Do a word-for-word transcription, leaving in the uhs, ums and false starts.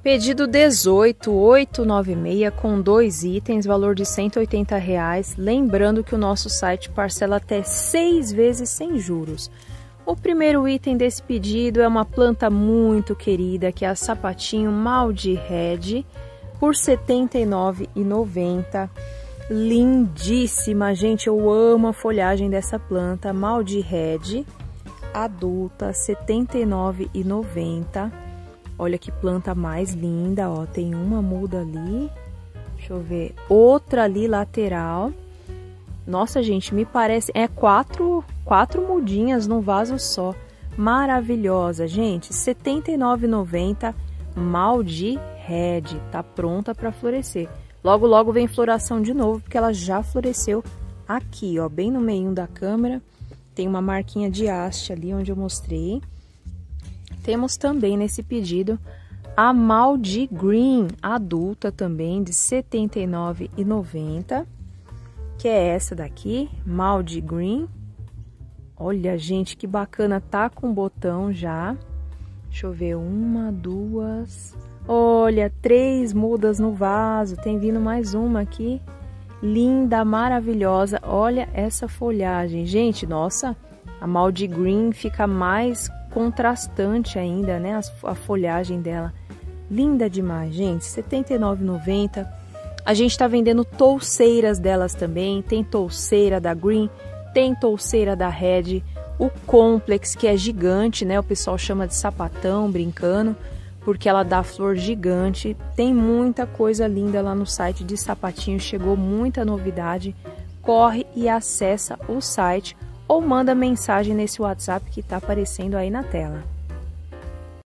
Pedido dezoito mil oitocentos e noventa e seis com dois itens, valor de cento e oitenta reais. Lembrando que o nosso site parcela até seis vezes sem juros. O primeiro item desse pedido é uma planta muito querida, que é a sapatinho Maldi Red, por setenta e nove reais e noventa centavos. Lindíssima, gente, eu amo a folhagem dessa planta. Maldi Red, adulta, setenta e nove reais e noventa centavos. Olha que planta mais linda, ó, tem uma muda ali, deixa eu ver, outra ali lateral. Nossa, gente, me parece, é quatro, quatro mudinhas num vaso só. Maravilhosa, gente. setenta e nove reais e noventa centavos, Maldi Red, tá pronta para florescer. Logo, logo vem floração de novo, porque ela já floresceu aqui, ó, bem no meio da câmera. Tem uma marquinha de haste ali onde eu mostrei. Temos também nesse pedido a Maldi Green, adulta também, de setenta e nove reais e noventa centavos. Que é essa daqui, Maldi Green. Olha, gente, que bacana, tá com botão já. Deixa eu ver, uma, duas... Olha, três mudas no vaso, tem vindo mais uma aqui. Linda, maravilhosa, olha essa folhagem. Gente, nossa, a Maldi Green fica mais contrastante ainda, né, a folhagem dela. Linda demais, gente, setenta e nove reais e noventa centavos. A gente está vendendo touceiras delas também, tem touceira da Green, tem touceira da Red, o Complex, que é gigante, né? O pessoal chama de sapatão, brincando, porque ela dá flor gigante. Tem muita coisa linda lá no site de sapatinho, chegou muita novidade. Corre e acessa o site ou manda mensagem nesse WhatsApp que está aparecendo aí na tela.